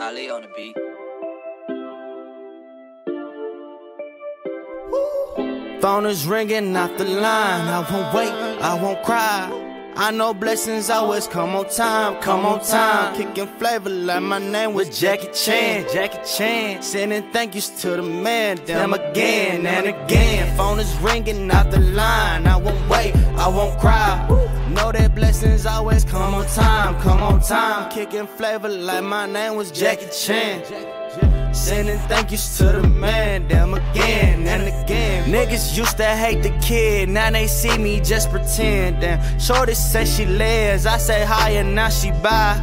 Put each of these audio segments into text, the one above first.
Ali on the beat. Phone is ringing off the line. I won't wait, I won't cry. I know blessings always come on time, come on time. Kicking flavor like my name was Jackie Chan, Jackie Chan. Sending thank yous to the man, them again and again. Phone is ringing off the line. I won't wait, I won't cry. Know that blessings always come on time, come on time. Kicking flavor like my name was Jackie Chan. Sending thank yous to the man, them again and again. Niggas used to hate the kid, now they see me just pretend. Damn, shorty said she lives, I say hi and now she bye.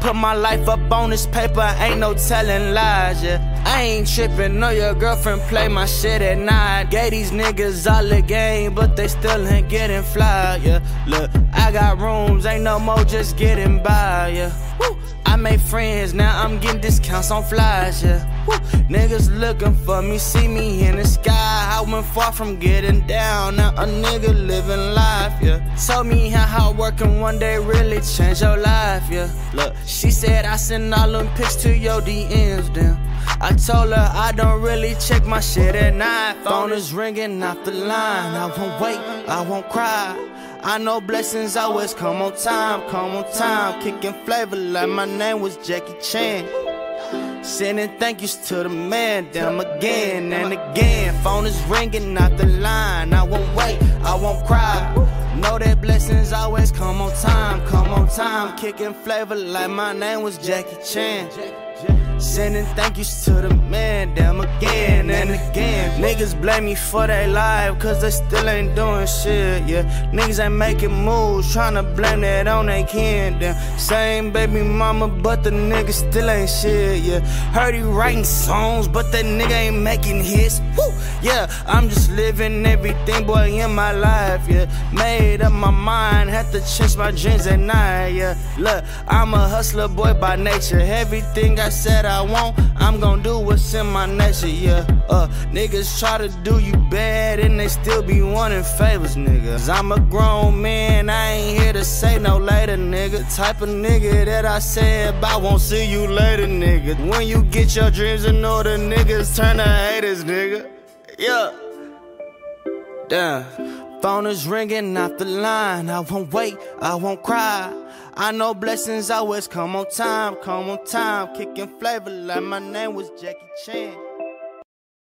Put my life up on this paper, ain't no telling lies, yeah. I ain't trippin', no, your girlfriend play my shit at night. Gave these niggas all the game, but they still ain't getting fly, yeah. Look, I got rooms, ain't no more just getting by, yeah. Woo. I made friends, now I'm getting discounts on flies, yeah. Woo. Niggas looking for me, see me in the sky. I went far from getting down, now a nigga living life, yeah. Told me how hard working one day really changed your life, yeah. Look, she said I send all them pics to your DMs, damn. I told her I don't really check my shit at night. Phone is ringing off the line. I won't wait, I won't cry. I know blessings always come on time, come on time. Kicking flavor like my name was Jackie Chan. Sending thank yous to the man, them again and again. Phone is ringing off the line. I won't wait, I won't cry. Know that blessings always come on time, come on time. Kicking flavor like my name was Jackie Chan. Sending thank yous to the man, them again and again. Niggas blame me for their life, cause they still ain't doing shit, yeah. Niggas ain't making moves, tryna blame that on they kin, damn. Same baby mama, but the nigga still ain't shit, yeah. Heard he writing songs, but that nigga ain't making hits, woo. Yeah, I'm just living everything, boy, in my life, yeah. Made up my mind, had to chase my dreams at night, yeah. Look, I'm a hustler, boy, by nature. Everything I said I want, I'm gonna do what's in my nature, yeah. Niggas try to do you bad and they still be wanting favors, nigga. Cause I'm a grown man, I ain't here to say no later, nigga. Type of nigga that I said about won't see you later, nigga. When you get your dreams in order, niggas turn to haters, nigga. Yeah. Damn. Phone is ringing off the line. I won't wait, I won't cry. I know blessings always come on time, come on time. Kicking flavor like my name was Jackie Chan.